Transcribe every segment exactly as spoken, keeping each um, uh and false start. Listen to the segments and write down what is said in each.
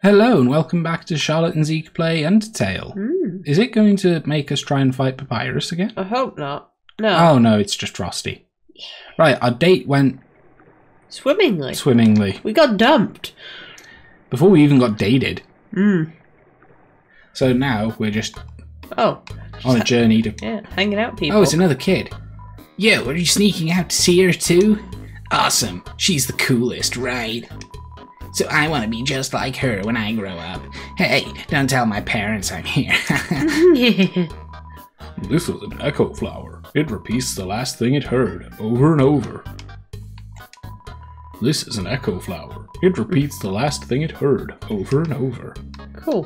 Hello and welcome back to Charlotte and Zeke Play Undertale. Mm. Is it going to make us try and fight Papyrus again? I hope not. No. Oh no, it's just Frosty. Yeah. Right, our date went... Swimmingly. Swimmingly. We got dumped. Before we even got dated. Mm. So now we're just... Oh. On a journey to... Yeah, hanging out people. Oh, it's another kid. Yo, are you sneaking out to see her too? Awesome. She's the coolest, right? So I want to be just like her when I grow up. Hey, don't tell my parents I'm here. This is an echo flower. It repeats the last thing it heard over and over. This is an echo flower. It repeats the last thing it heard over and over. Cool.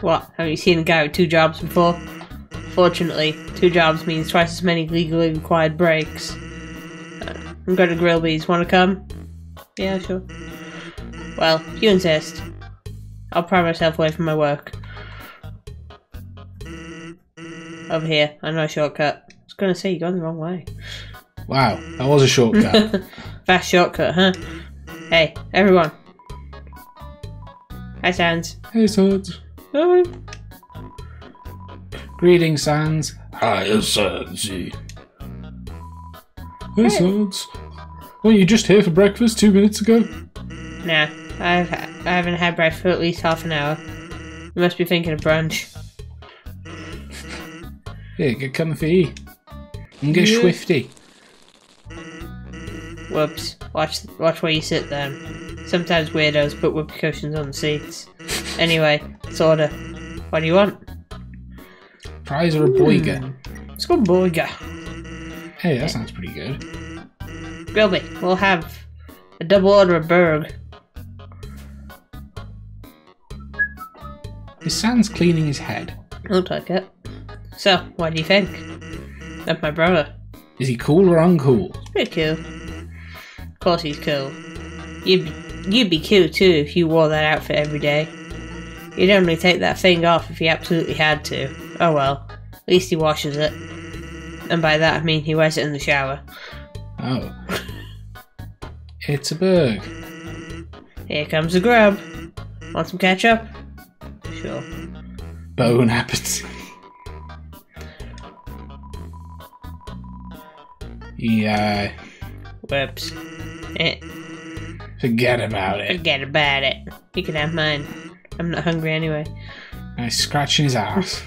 What? Have you seen a guy with two jobs before? Fortunately, two jobs means twice as many legally required breaks. I'm going to Grillby's. Want to come? Yeah, sure. Well, if you insist. I'll pry myself away from my work. Over here. I know a shortcut. I was going to say, you're going the wrong way. Wow, that was a shortcut. Fast shortcut, huh? Hey, everyone. Hi, Sans. Hey, Sans. Hi. Greetings, Sans. Hi, Sansy. Hey, Sans. Weren't you just here for breakfast two minutes ago? Nah, I've, I haven't had breakfast for at least half an hour. You must be thinking of brunch. Here, get comfy. And get yeah. Swifty. Whoops. Watch, watch where you sit then. Sometimes weirdos put whoopee cushions on the seats. Anyway, let's order. What do you want? Fries or a boiga? Let's go boiga. Hey, that sounds pretty good. Grillby, we'll have a double order of burg. His son's cleaning his head. Looks like it. So, what do you think of my brother? Is he cool or uncool? He's pretty cool. Of course he's cool. You'd, you'd be cool too if you wore that outfit every day. You'd only take that thing off if you absolutely had to. Oh well, at least he washes it. And by that I mean he wears it in the shower. Oh. It's a burg. Here comes the grub. Want some ketchup? Sure. Bone appetite. Yeah. Whoops. Eh. Forget about it. Forget about it. You can have mine. I'm not hungry anyway. And he's scratching his ass.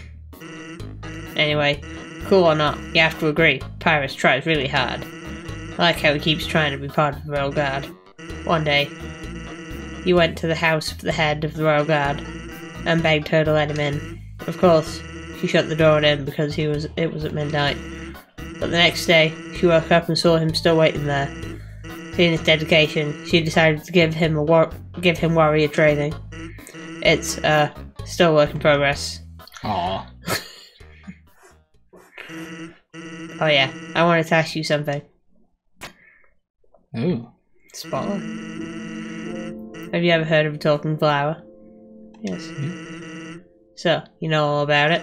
Anyway. Cool or not, you have to agree, Papyrus tries really hard. I like how he keeps trying to be part of the Royal Guard. One day, he went to the house of the head of the Royal Guard and begged her to let him in. Of course, she shut the door on him because he was it was at midnight. But the next day, she woke up and saw him still waiting there. Seeing his dedication, she decided to give him a war give him warrior training. It's uh still a work in progress. Aww. Oh yeah, I wanted to ask you something. Oh. Spot on. Have you ever heard of a talking flower? Yes. Yeah. So, you know all about it?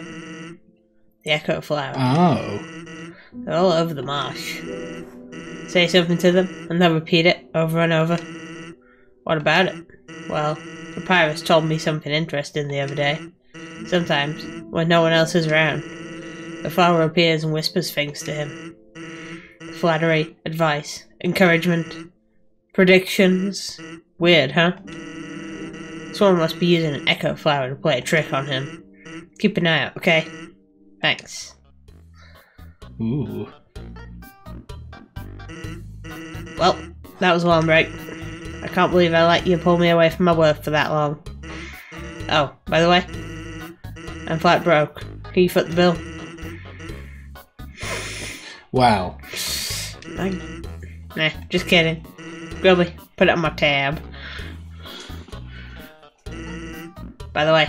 The echo flower. Oh. They're all over the marsh. Say something to them, and they'll repeat it over and over. What about it? Well, Papyrus told me something interesting the other day. Sometimes, when no one else is around, the flower appears and whispers things to him. Flattery, advice, encouragement, predictions. Weird, huh? Someone must be using an echo flower to play a trick on him. Keep an eye out, okay? Thanks. Ooh. Well, that was a long break. I can't believe I let you pull me away from my work for that long. Oh, by the way, I'm flat broke. Can you foot the bill? Wow. I, nah, just kidding. Grillby, put it on my tab. By the way,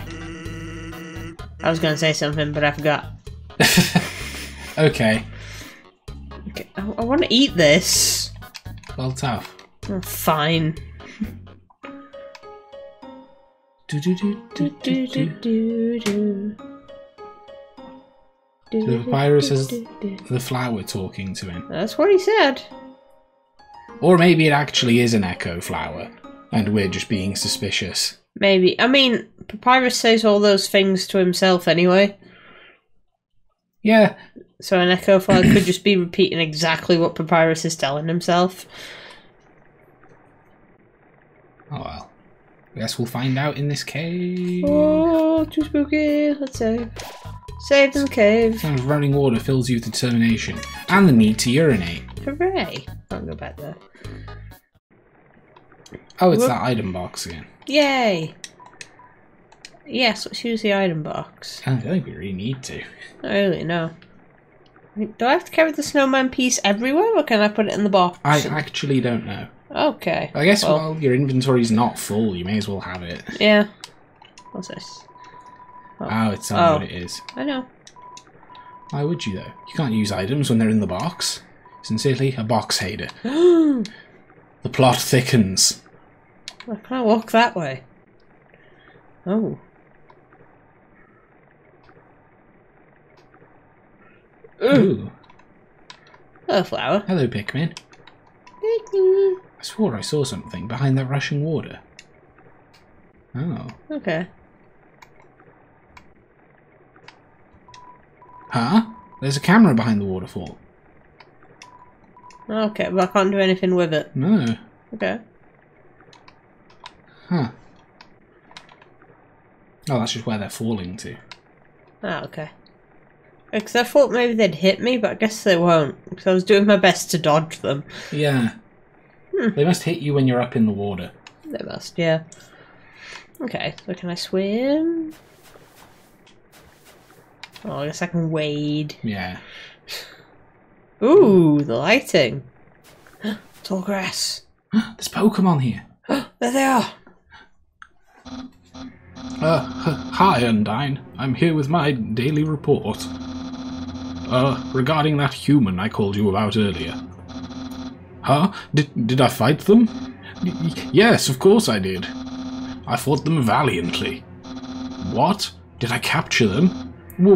I was going to say something, but I forgot. Okay. Okay. I, I want to eat this. Well, tough. Oh, fine. Do do do do do do do do. So the Papyrus has the flower talking to him. That's what he said. Or maybe it actually is an echo flower. and we're just being suspicious. Maybe. I mean, Papyrus says all those things to himself anyway. Yeah. So an echo file could just be repeating exactly what Papyrus is telling himself. Oh well. I guess we'll find out in this cave. Oh, too spooky. Let's save. Saved in the cave. Sound of running water fills you with determination and the need to urinate. Hooray. I'll go back there. Oh, it's Whoop. that item box again. Yay. Yes, let's use the item box. I don't think we really need to. Not really, no. Do I have to carry the snowman piece everywhere, or can I put it in the box? I actually don't know. Okay. I guess well, while your inventory's not full, you may as well have it. Yeah. What's this? Oh, oh it's not oh. what it is. I know. Why would you, though? You can't use items when they're in the box. Sincerely, a box hater. The plot thickens. Well, can I walk that way? Oh. Ooh. Hello, flower. Hello, Pickman. Pickman. I swore I saw something behind that rushing water. Oh. Okay. Huh? There's a camera behind the waterfall. Okay, but I can't do anything with it. No. Okay. Huh. Oh, that's just where they're falling to. Ah, okay. Because I thought maybe they'd hit me, but I guess they won't. Because I was doing my best to dodge them. Yeah. Hmm. They must hit you when you're up in the water. They must, yeah. Okay, so can I swim? Oh, I guess I can wade. Yeah. Ooh, the lighting. Tall grass. There's Pokemon here. There they are. Uh, hi, Undyne. I'm here with my daily report. Uh, regarding that human I called you about earlier. Huh? Did, did I fight them? Y- yes, of course I did. I fought them valiantly. What? Did I capture them? Well,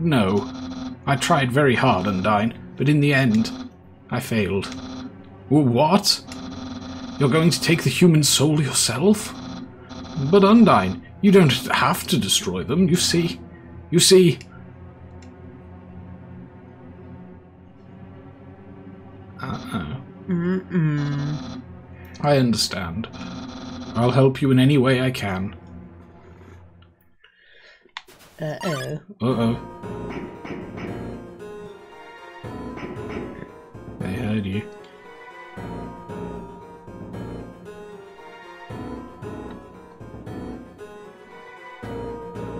no. I tried very hard, Undyne, but in the end, I failed. What? You're going to take the human soul yourself? But Undyne, you don't have to destroy them, you see. You see... Uh-oh. Mm-mm. I understand. I'll help you in any way I can. Uh-oh. Uh-oh. They heard you.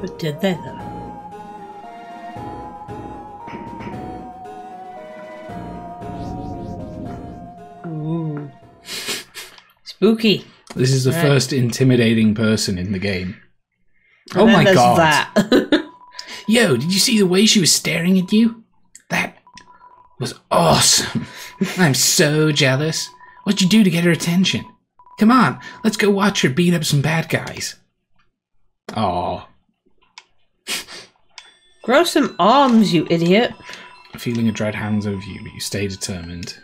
But did they though? Ooh. Spooky. This is the right. first intimidating person in the game. And oh my god. That. Yo, did you see the way she was staring at you? That was awesome. I'm so jealous. What'd you do to get her attention? Come on, let's go watch her beat up some bad guys. Aw. Grow some arms, you idiot! A feeling of dread hangs over you, but you stay determined.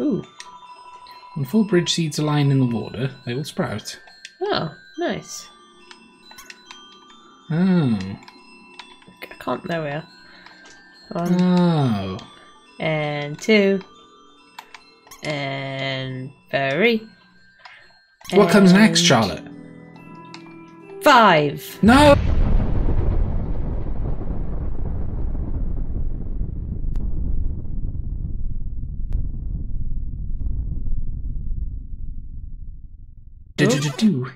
Ooh. When full bridge seeds are lying in the water, they will sprout. Oh, nice. Oh. I can't, there we are. One. Oh. And two. And three. What and... comes next, Charlotte? Five. No. Do, do, do, do.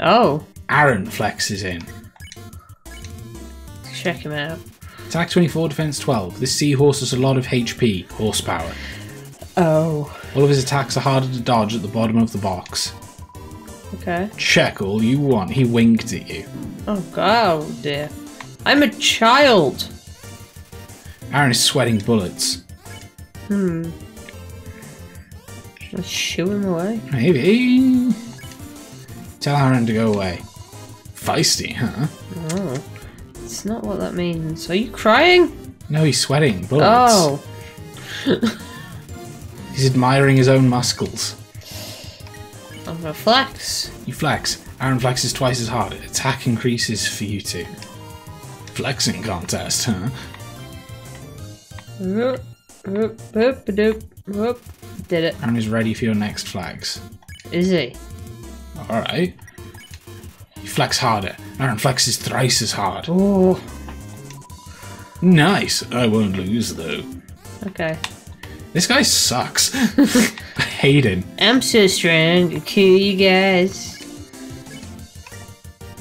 Oh. Aaron flexes in. Check him out. Attack twenty-four, defense twelve. This seahorse has a lot of H P, horsepower. Oh. All of his attacks are harder to dodge at the bottom of the box. Okay. Check all you want. He winked at you. Oh god, oh dear. I'm a child. Aaron is sweating bullets. Hmm. Let's shoo him away. Maybe. Tell Aaron to go away. Feisty, huh? Oh. It's not what that means. Are you crying? No, he's sweating bullets. Oh. He's admiring his own muscles. I'm gonna flex. You flex. Aaron flexes twice as hard. Attack increases for you two. Flexing contest, huh? Did it. Aaron is ready for your next flex. Is he? Alright. You flex harder. Aaron flexes thrice as hard. Ooh. Nice. I won't lose, though. Okay. This guy sucks. I hate him. I'm so strong to kill you guys.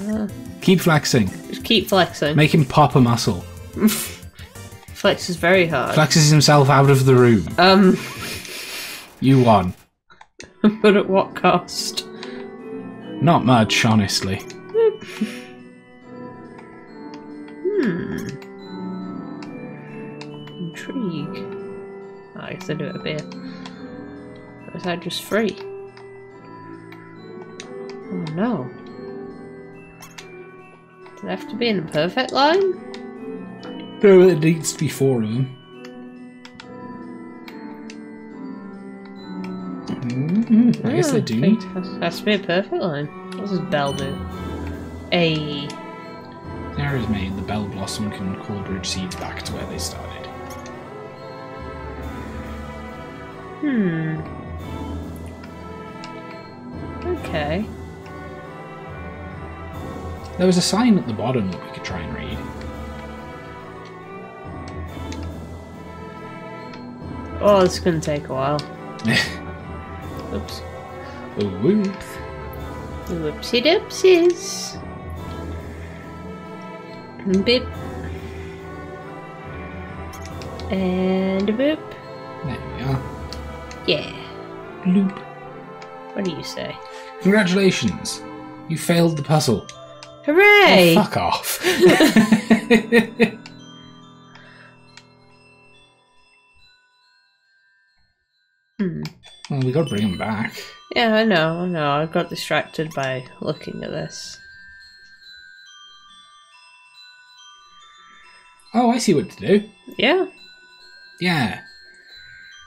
Uh, keep flexing. Just keep flexing. Make him pop a muscle. Flexes very hard. Flexes himself out of the room. Um. You won. But at what cost? Not much, honestly. hmm. Intrigue. Oh, I guess I do it a bit. Or is that just free? Oh no. Does it have to be in a perfect line? No, it needs to be four of them. Mm-hmm. I guess they do need. That's to be a perfect line. What does Bell do? A. Sarah's made the Bell Blossom can Cordridge seeds back to where they started. Hmm. Okay. There was a sign at the bottom that we could try and read. Oh, it's gonna take a while. Oops. Whoops. Whoopsie doopsies. Boop. And a boop. There we are. Yeah. Loop. What do you say? Congratulations. You failed the puzzle. Hooray! Oh, fuck off. hmm. Well, we gotta bring him back. Yeah, I know, I know. I got distracted by looking at this. Oh, I see what to do. Yeah. Yeah.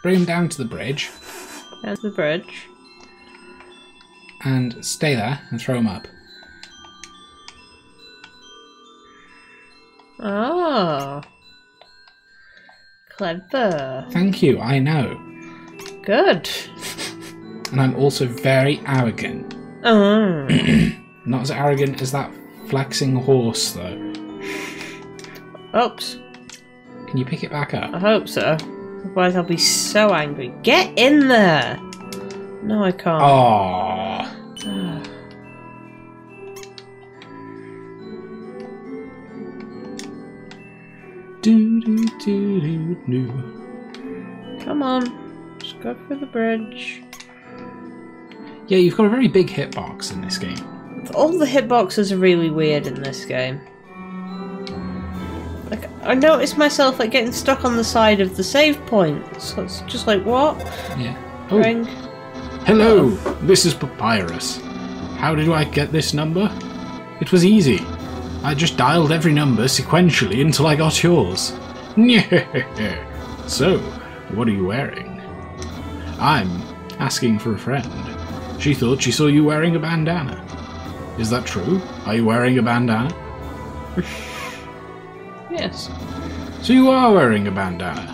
Bring him down to the bridge. Down to the bridge. And stay there and throw him up. Oh. Clever. Thank you, I know. Good. And I'm also very arrogant. Oh. Not as arrogant as that flexing horse, though. Oops. Can you pick it back up? I hope so. Otherwise I'll be so angry. Get in there! No, I can't. Aww. do, do, do, do, do. Come on. Just go for the bridge. Yeah, you've got a very big hitbox in this game. All the hitboxes are really weird in this game. Like, I noticed myself like getting stuck on the side of the save point. So it's just like, what? Yeah. Oh. Ring. Hello, oh. This is Papyrus. How did I get this number? It was easy. I just dialed every number sequentially until I got yours. So, what are you wearing? I'm asking for a friend. She thought she saw you wearing a bandana. Is that true? Are you wearing a bandana? Yes. So you are wearing a bandana.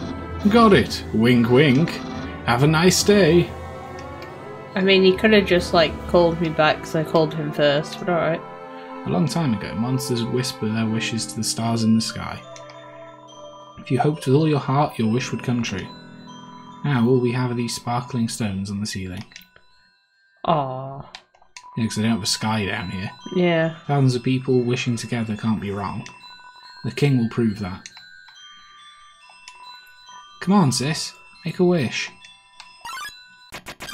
Got it. Wink, wink. Have a nice day. I mean, he could have just, like, called me back because I called him first, but alright. A long time ago, monsters would whisper their wishes to the stars in the sky. If you hoped with all your heart, your wish would come true. Now all we have are these sparkling stones on the ceiling. Aww. Yeah, because they don't have a sky down here. Yeah. Thousands of people wishing together can't be wrong. The king will prove that. Come on, sis. Make a wish.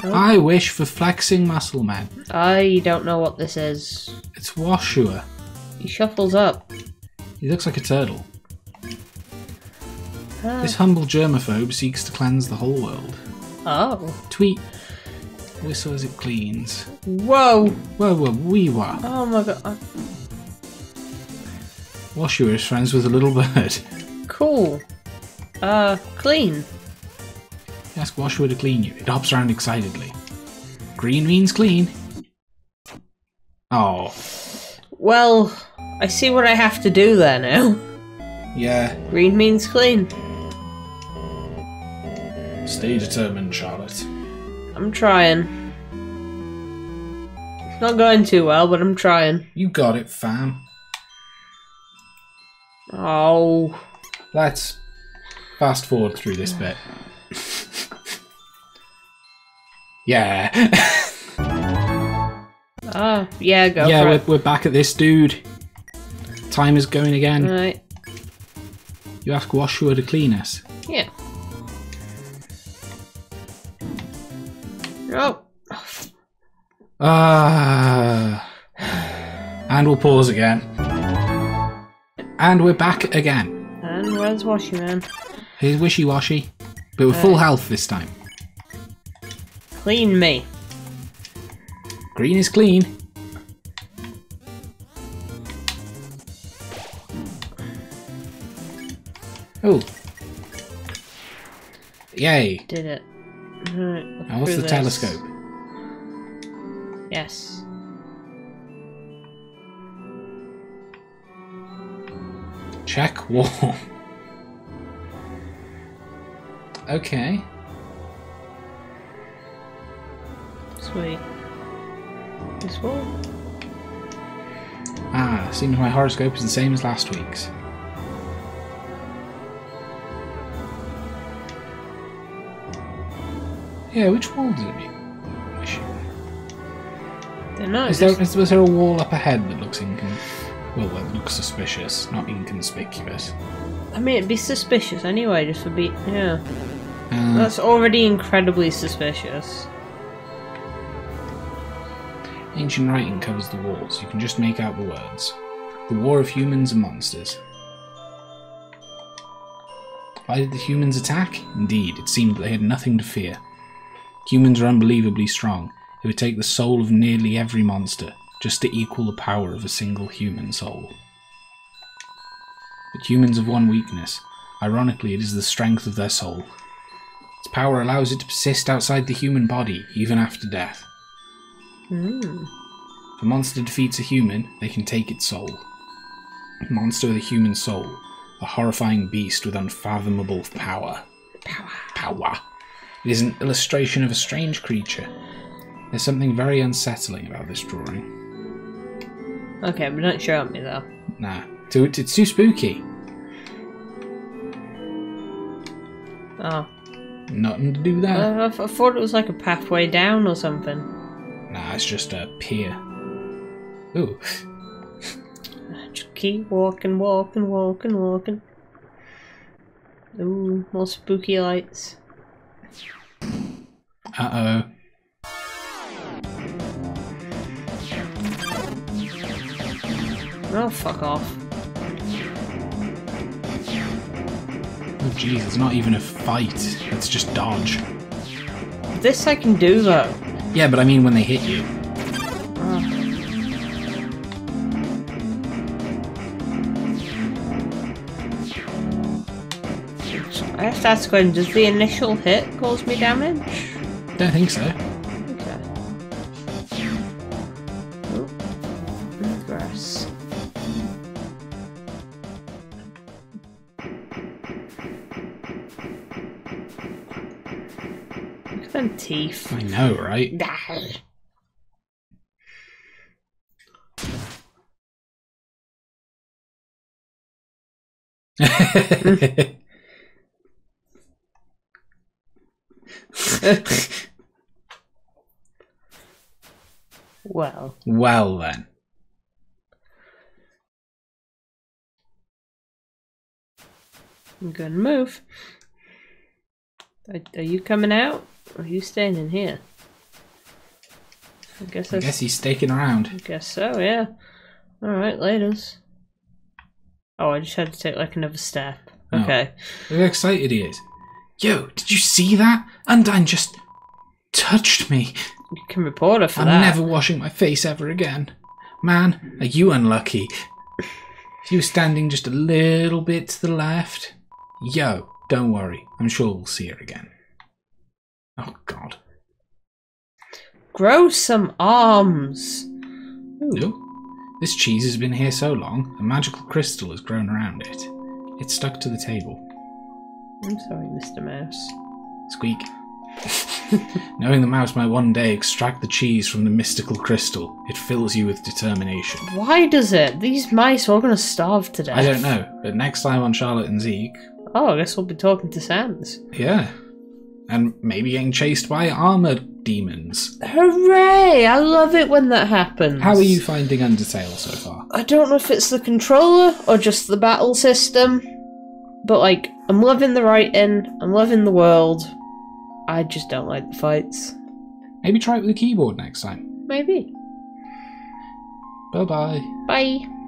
Oh. I wish for flexing muscle men. I don't know what this is. It's Woshua. He shuffles up. He looks like a turtle. Ah. This humble germaphobe seeks to cleanse the whole world. Oh. Tweet. Whistle as it cleans. Whoa! Whoa, whoa, wee wah. Oh my god. I... Woshua is friends with a little bird. Cool. Uh, clean. Ask Woshua to clean you. It hops around excitedly. Green means clean. Oh. Well, I see what I have to do there now. Yeah. Green means clean. Stay determined, Charlotte. I'm trying. It's not going too well, but I'm trying. You got it, fam. Oh. Let's fast forward through this bit. Yeah. Oh, yeah, go yeah, for we're, it. Yeah, we're back at this dude. Time is going again. Right. You ask Woshua to clean us. Yeah. Oh. Ah. Uh, and we'll pause again. And we're back again. And where's Woshua, man? He's wishy-washy. But we're right. Full health this time. Clean me. Green is clean. Oh. Yay. Did it. Right, now what's the this. telescope? Yes. Check wall. Okay. Sweet. This wall. Ah, seems my horoscope is the same as last week's. Yeah, which wall did it be? They're not. Is there, just... is there a wall up ahead that looks incon? Well, that looks suspicious, not inconspicuous. I mean, it'd be suspicious anyway. Just would be, yeah. Uh, That's already incredibly suspicious. Ancient writing covers the walls. You can just make out the words: "The War of Humans and Monsters." Why did the humans attack? Indeed, it seemed that they had nothing to fear. Humans are unbelievably strong. It would take the soul of nearly every monster just to equal the power of a single human soul. But humans have one weakness. Ironically, it is the strength of their soul. Its power allows it to persist outside the human body, even after death. Mm. If a monster defeats a human, they can take its soul. A monster with a human soul. A horrifying beast with unfathomable power. Power. Power. It is an illustration of a strange creature. There's something very unsettling about this drawing. Okay, but don't show me though. Nah, it's too spooky. Oh. Nothing to do with that. I, I thought it was like a pathway down or something. Nah, it's just a pier. Ooh. Just keep walking, walking, walking, walking. Ooh, more spooky lights. Uh-oh. Oh, fuck off. Oh, jeez, it's not even a fight. It's just dodge. This I can do, though. Yeah, but I mean when they hit you. Oh. I have to ask when, does the initial hit cause me damage? I don't think so. Okay. Oh, grass. Look at them teeth. I know, right? Well. Well then. I'm gonna move. Are, are you coming out? Or are you staying in here? I guess, I I guess he's staking around. I guess so, yeah. Alright, laters. Oh, I just had to take like another step. No. Okay. Look how excited he is. Yo, did you see that? Undyne just touched me. You can report her for I'm that. I'm never washing my face ever again. Man, are you unlucky? If you were standing just a little bit to the left... Yo, don't worry. I'm sure we'll see her again. Oh God! Grow some arms. Ooh. Look, this cheese has been here so long, a magical crystal has grown around it. It's stuck to the table. I'm sorry, Mister Mouse. Squeak. Knowing the mouse may one day extract the cheese from the mystical crystal, it fills you with determination. Why does it? These mice are all going to starve to death. I don't know, but next time on Charlotte and Zeke... Oh, I guess we'll be talking to Sans. Yeah. And maybe getting chased by armoured demons. Hooray! I love it when that happens. How are you finding Undertale so far? I don't know if it's the controller or just the battle system, but like, I'm loving the writing, I'm loving the world. I just don't like the fights. Maybe try it with the keyboard next time. Maybe. Bye-bye. Bye. -bye. Bye.